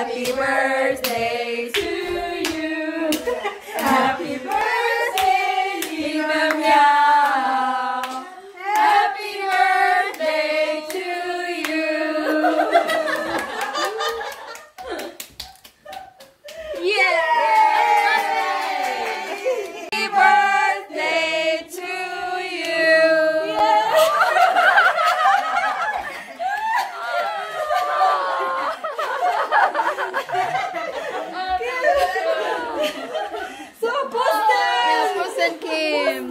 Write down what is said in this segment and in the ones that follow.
Happy birthday to you. Happy birthday, dear Ma'am Yao. Happy birthday to you. Yay! Happy birthday to you. Kim.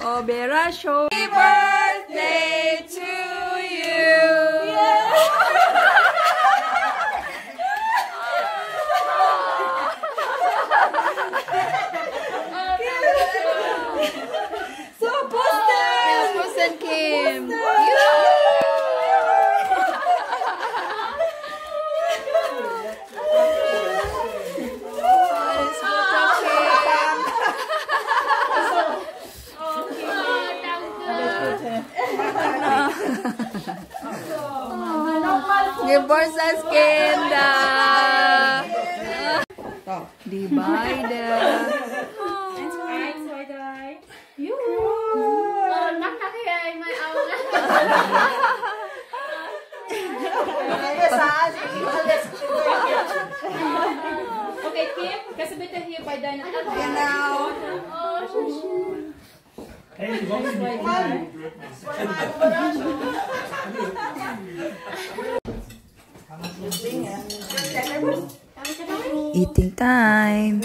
Obera show. Happy birthday to you. Yeah. So Boston Kim. Newborn sa skenda. Divided. Okay, Kim, kasabit na hiyo by Dana. Hey, you want to make one? Eating time.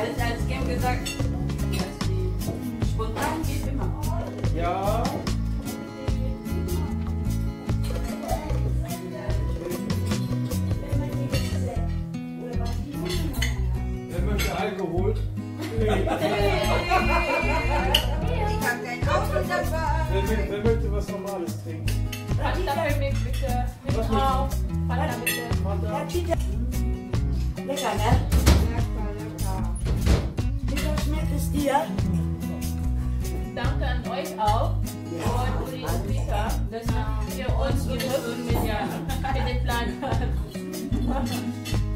Als Game gesagt, spontan geht immer. Ja. Wer möchte Alkohol? Hey. Ich hab kein Auto dabei. Wer möchte was Normales trinken? Radiefelmilch bitte. Mit drauf. Banana bitte. Lecker, ne? Ist dir. Danke an euch auch und für die Speaker, dass wir uns unterstützen mit dem Plan.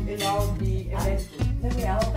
Genau, die Events. Danke auch.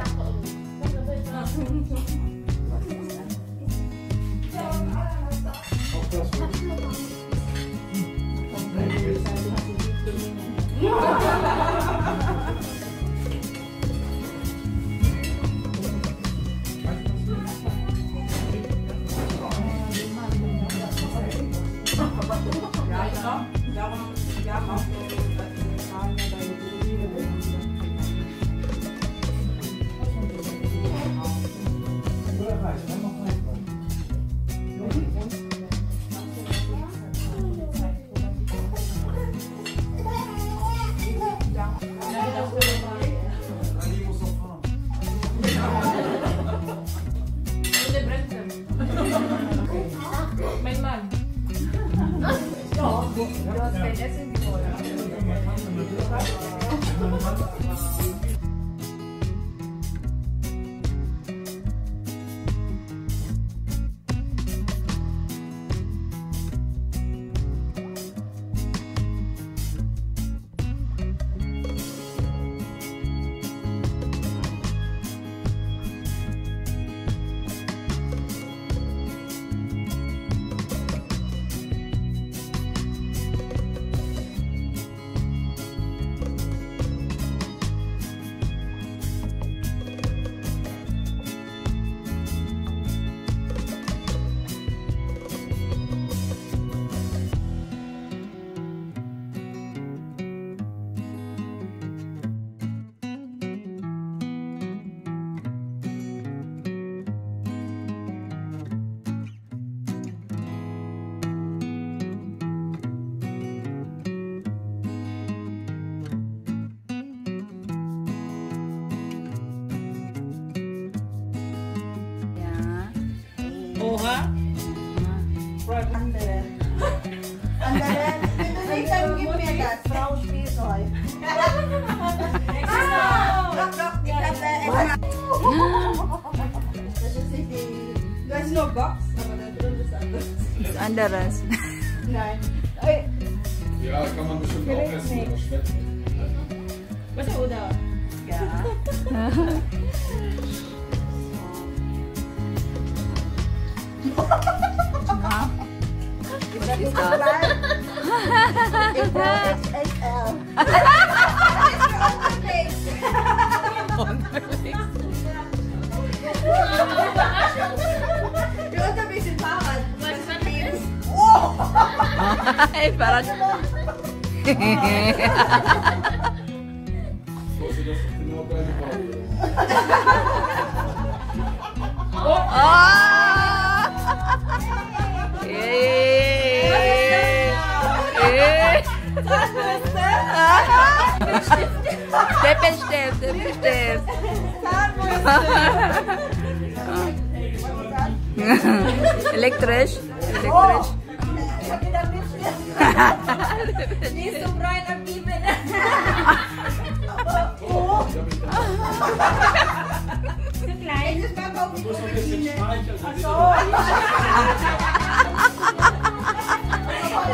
Oha. Andere. Andere, wenn du nicht dann gib mir das. Frau Spielzeug. Ah, doch, ich hab da etwas. Das ist nicht die... Das ist nur Box, aber da drin ist anders. Ist anderes. Nein. Okay. Ja, kann man bestimmt auch essen oder schmecken. Was ist oder? Ja. It's all right. It's XXL. It's your own place. You're a bisschen Fahrrad. Was hat das? Oh! Hey, Fahrrad. Oh! Step, step, step. Elektrisch. Elektrisch. Ich hab gedacht, nicht so braun am Bieben. Oh. Zu klein. Ich mag auch nicht so viel.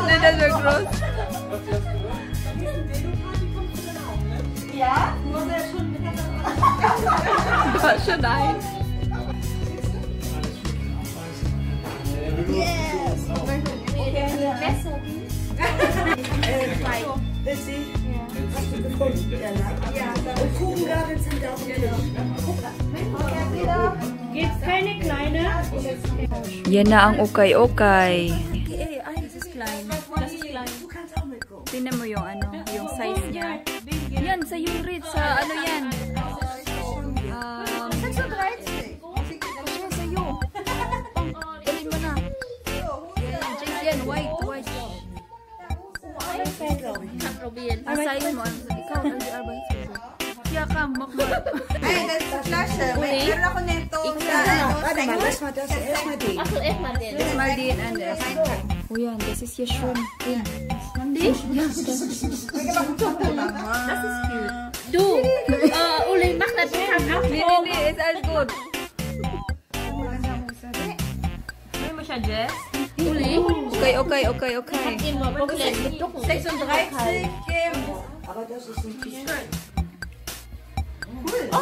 Nein, das ist groß. Ja? Muss er schon mit der war schon nein. Yes! Witzig? Ja. Und Kuchengabeln sind da auch wieder. Gibt's keine kleine? Jena ang okay, okay. Okay, eins ist klein. Das ist klein. Tingnan mo yung ano, yung size niya. Yan, sa Urit, sa ano yan. Asayin mo, ikaw, nag-arbay sa'yo. Kaya ka, makmal. Ay, that's a flash. Meron ako nito. Esmadin and Esmadin. Oh yan, this is Yeshun. Kandi? Yes. This is cute. Do! Uling bakit na hindi, it's all good. May mo siya, Jess? Uling? Okay, okay, okay, okay. Six on the right, Kim. Aber das ist ein T-Shirt. Cool.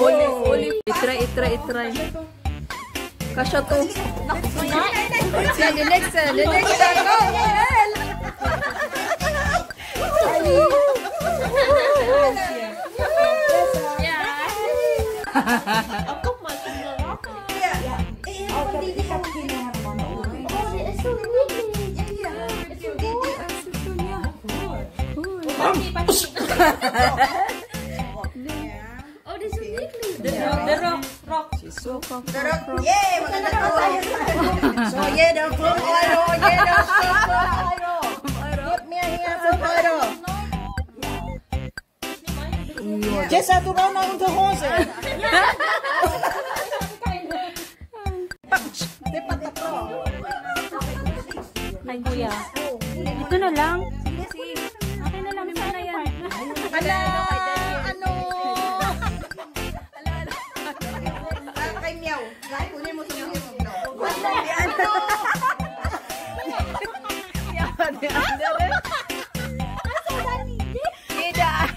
Olive, olive. Itry, itry, itry. Kasha to. The next one. Go, Noel. Yeah. Ako man, ako. Yeah. Eh, ako din din. Oh, this is uniquely. The rock, rock. She's so comfortable. The rock, yeah, we're gonna go. So yeah, the rock, yeah, the rock, get me here, so pyro. Just have to run out of the horse. Ay, kuya. Ito na lang. Ala, ano? Ala, ala. Ala kay Miao. Ay, kunin mo sa mga mga. Wala, ano? Yawa ni Andareth. Asa na niya? Yedaan.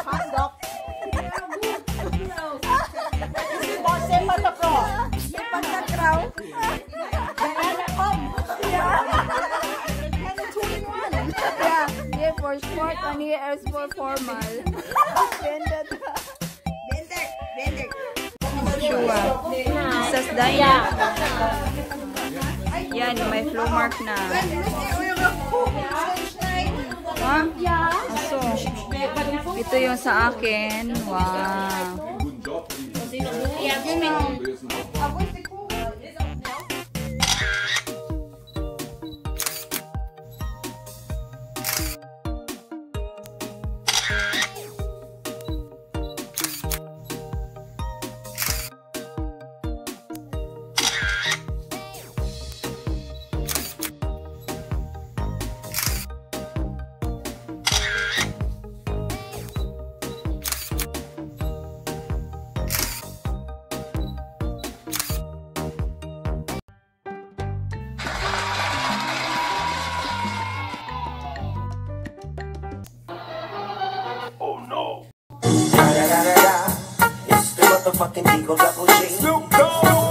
Pasok. Sepatako. Sepatakraw. Nanakom. And it's 2-in-1. Yeah. Yeah, for sport and here is for formal. Benda ta. Benda. Benda. Jowa. Sas Daya. Yan, may flow mark na. Huh? Yeah. So, ito yung sa akin. Wow. Fucking Eagle Double G.